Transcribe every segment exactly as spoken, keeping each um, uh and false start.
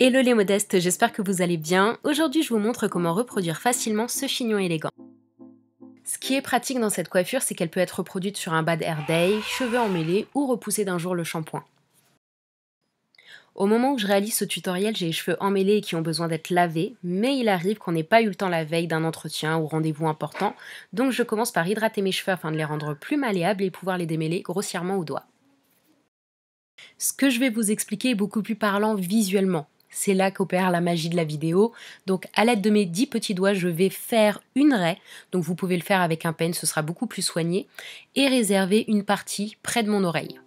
Hello les modestes, j'espère que vous allez bien. Aujourd'hui je vous montre comment reproduire facilement ce chignon élégant. Ce qui est pratique dans cette coiffure, c'est qu'elle peut être reproduite sur un bad hair day, cheveux emmêlés ou repoussée d'un jour le shampoing. Au moment où je réalise ce tutoriel, j'ai les cheveux emmêlés et qui ont besoin d'être lavés, mais il arrive qu'on n'ait pas eu le temps la veille d'un entretien ou rendez-vous important, donc je commence par hydrater mes cheveux afin de les rendre plus malléables et pouvoir les démêler grossièrement au doigt. Ce que je vais vous expliquer est beaucoup plus parlant visuellement. C'est là qu'opère la magie de la vidéo. Donc à l'aide de mes dix petits doigts, je vais faire une raie. Donc vous pouvez le faire avec un peigne, ce sera beaucoup plus soigné. Et réserver une partie près de mon oreille.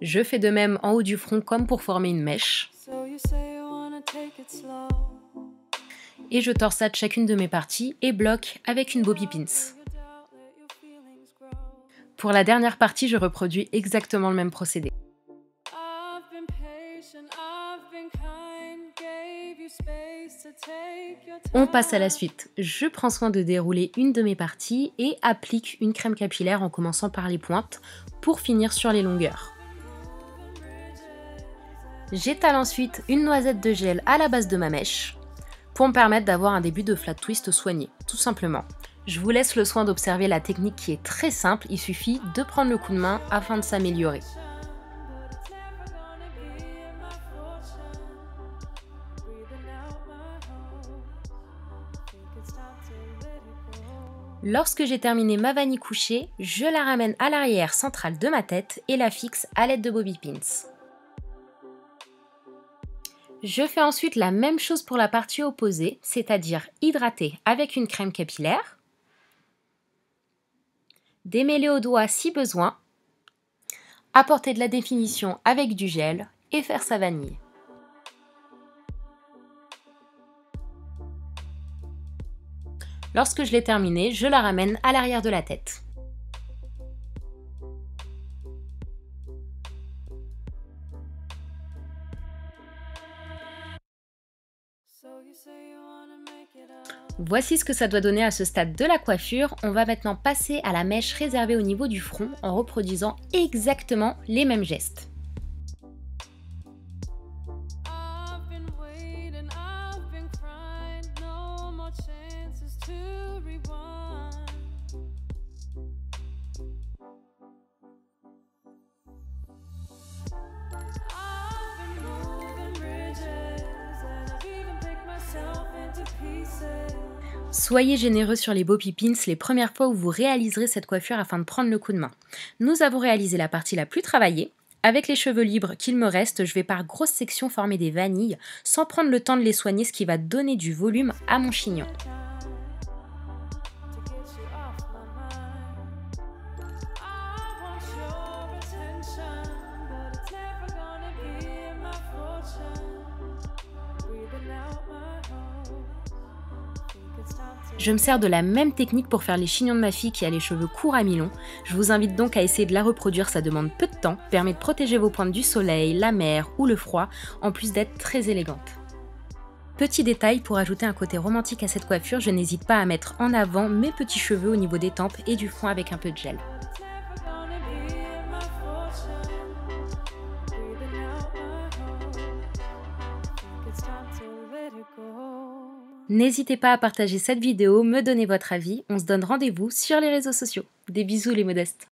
Je fais de même en haut du front comme pour former une mèche. Et je torsade chacune de mes parties et bloque avec une bobby pins. Pour la dernière partie, je reproduis exactement le même procédé. On passe à la suite. Je prends soin de dérouler une de mes parties et applique une crème capillaire en commençant par les pointes pour finir sur les longueurs. J'étale ensuite une noisette de gel à la base de ma mèche pour me permettre d'avoir un début de flat twist soigné, tout simplement. Je vous laisse le soin d'observer la technique qui est très simple, il suffit de prendre le coup de main afin de s'améliorer. Lorsque j'ai terminé ma vanille couchée, je la ramène à l'arrière centrale de ma tête et la fixe à l'aide de bobby pins. Je fais ensuite la même chose pour la partie opposée, c'est-à-dire hydrater avec une crème capillaire. Démêler au doigt si besoin, apporter de la définition avec du gel et faire sa vanille. Lorsque je l'ai terminée, je la ramène à l'arrière de la tête. Voici ce que ça doit donner à ce stade de la coiffure. On va maintenant passer à la mèche réservée au niveau du front en reproduisant exactement les mêmes gestes. Soyez généreux sur les bobby pins les premières fois où vous réaliserez cette coiffure afin de prendre le coup de main. Nous avons réalisé la partie la plus travaillée. Avec les cheveux libres qu'il me reste, je vais par grosses sections former des vanilles sans prendre le temps de les soigner, ce qui va donner du volume à mon chignon. Je me sers de la même technique pour faire les chignons de ma fille qui a les cheveux courts à mi-long. Je vous invite donc à essayer de la reproduire, ça demande peu de temps, permet de protéger vos pointes du soleil, la mer ou le froid, en plus d'être très élégante. Petit détail, pour ajouter un côté romantique à cette coiffure, je n'hésite pas à mettre en avant mes petits cheveux au niveau des tempes et du front avec un peu de gel. N'hésitez pas à partager cette vidéo, me donner votre avis, on se donne rendez-vous sur les réseaux sociaux. Des bisous les modestes!